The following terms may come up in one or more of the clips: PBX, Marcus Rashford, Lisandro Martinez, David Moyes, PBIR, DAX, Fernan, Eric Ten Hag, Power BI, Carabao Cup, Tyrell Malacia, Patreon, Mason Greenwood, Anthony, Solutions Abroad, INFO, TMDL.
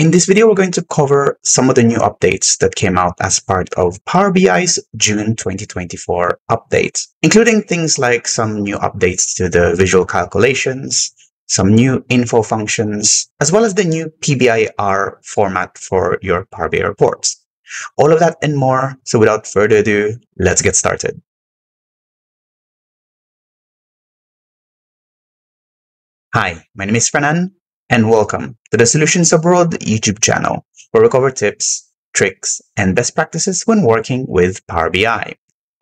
In this video, we're going to cover some of the new updates that came out as part of Power BI's June 2024 update, including things like some new updates to the visual calculations, some new info functions, as well as the new PBIR format for your Power BI reports. All of that and more. So without further ado, let's get started. Hi, my name is Fernan, and welcome to the Solutions Abroad YouTube channel, where we cover tips, tricks, and best practices when working with Power BI.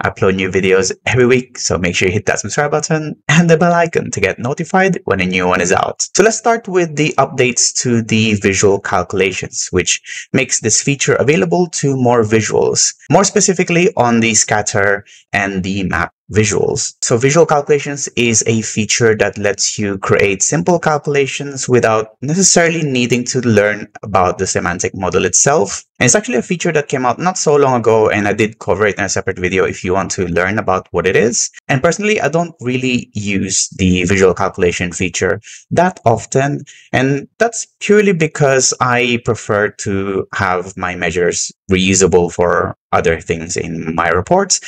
I upload new videos every week, so make sure you hit that subscribe button and the bell icon to get notified when a new one is out. So let's start with the updates to the visual calculations, which makes this feature available to more visuals, more specifically on the scatter and the map visuals. So visual calculations is a feature that lets you create simple calculations without necessarily needing to learn about the semantic model itself. And it's actually a feature that came out not so long ago, and I did cover it in a separate video if you want to learn about what it is. And personally, I don't really use the visual calculation feature that often, and that's purely because I prefer to have my measures reusable for other things in my reports,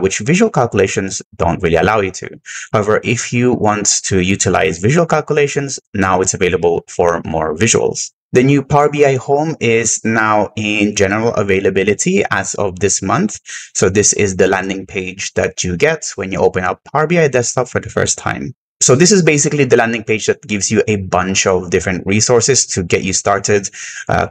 which visual calculations don't really allow you to. However, if you want to utilize visual calculations, now it's available for more visuals. The new Power BI Home is now in general availability as of this month. So this is the landing page that you get when you open up Power BI Desktop for the first time. So this is basically the landing page that gives you a bunch of different resources to get you started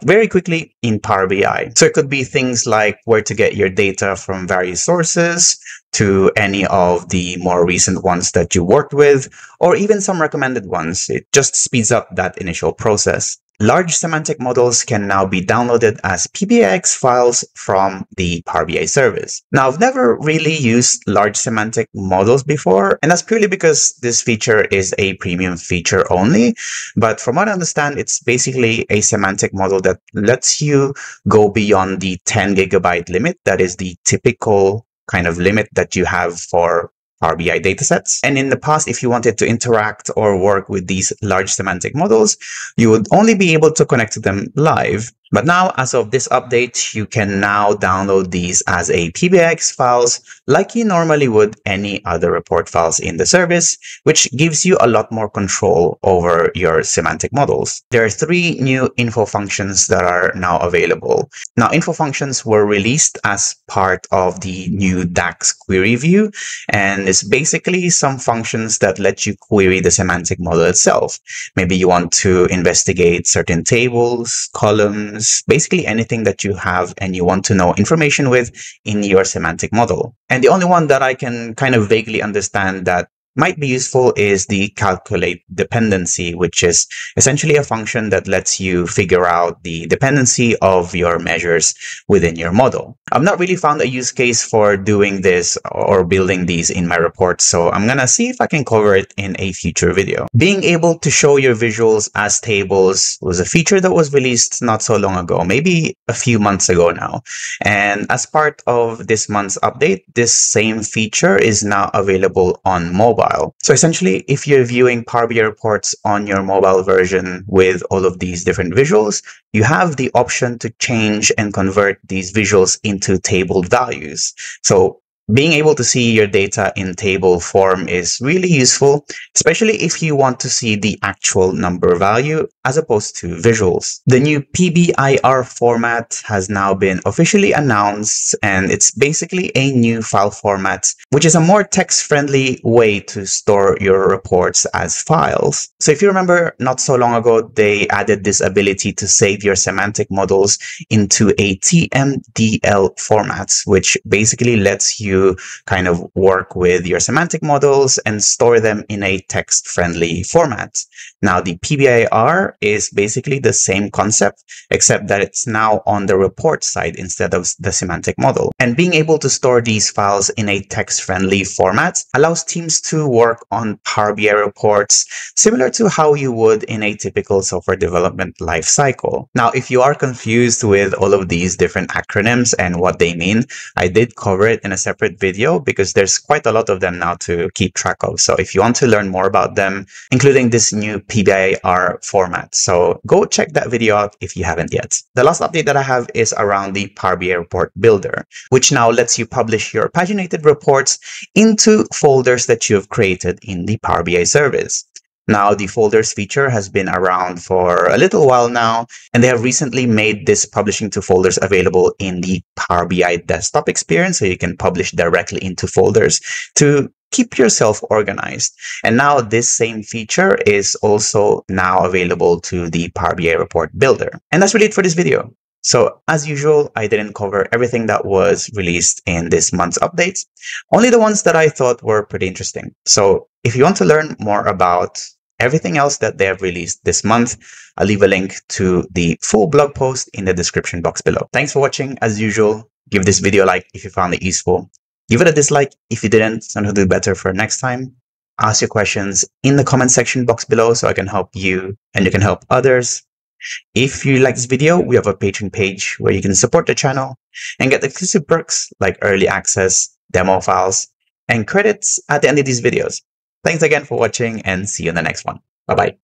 very quickly in Power BI. So it could be things like where to get your data from various sources, to any of the more recent ones that you worked with, or even some recommended ones. It just speeds up that initial process. Large semantic models can now be downloaded as PBX files from the Power BI service. Now, I've never really used large semantic models before, and that's purely because this feature is a premium feature only. But from what I understand, it's basically a semantic model that lets you go beyond the 10 gigabyte limit. That is the typical kind of limit that you have for Power BI datasets. And in the past, if you wanted to interact or work with these large semantic models, you would only be able to connect to them live. But now, as of this update, you can now download these as a PBX files like you normally would any other report files in the service, which gives you a lot more control over your semantic models. There are three new info functions that are now available. Now, info functions were released as part of the new DAX query view, and it's basically some functions that let you query the semantic model itself. Maybe you want to investigate certain tables, columns, basically anything that you have and you want to know information with in your semantic model. And the only one that I can kind of vaguely understand that might be useful is the calculate dependency, which is essentially a function that lets you figure out the dependency of your measures within your model. I've not really found a use case for doing this or building these in my report, so I'm gonna see if I can cover it in a future video. Being able to show your visuals as tables was a feature that was released not so long ago, maybe a few months ago now. And as part of this month's update, this same feature is now available on mobile. So essentially, if you're viewing Power BI reports on your mobile version with all of these different visuals, you have the option to change and convert these visuals into table values. So being able to see your data in table form is really useful, especially if you want to see the actual number value as opposed to visuals. The new PBIR format has now been officially announced, and it's basically a new file format, which is a more text-friendly way to store your reports as files. So if you remember, not so long ago, they added this ability to save your semantic models into a TMDL format, which basically lets you kind of work with your semantic models and store them in a text-friendly format. Now, the PBIR is basically the same concept, except that it's now on the report side instead of the semantic model. And being able to store these files in a text-friendly format allows teams to work on Power BI reports similar to how you would in a typical software development lifecycle. Now, if you are confused with all of these different acronyms and what they mean, I did cover it in a separate separate video because there's quite a lot of them now to keep track of. So if you want to learn more about them, including this new PBIR format. So go check that video out if you haven't yet. The last update that I have is around the Power BI report builder, which now lets you publish your paginated reports into folders that you have created in the Power BI service. Now, the folders feature has been around for a little while now, and they have recently made this publishing to folders available in the Power BI desktop experience, so you can publish directly into folders to keep yourself organized. And now this same feature is also now available to the Power BI report builder. And that's really it for this video. So as usual, I didn't cover everything that was released in this month's updates, only the ones that I thought were pretty interesting. So if you want to learn more about everything else that they have released this month, I'll leave a link to the full blog post in the description box below. Thanks for watching. As usual, give this video a like if you found it useful. Give it a dislike if you didn't, and I'll do better for next time. Ask your questions in the comment section box below so I can help you and you can help others. If you like this video, we have a Patreon page where you can support the channel and get exclusive perks like early access, demo files, and credits at the end of these videos. Thanks again for watching and see you in the next one. Bye-bye.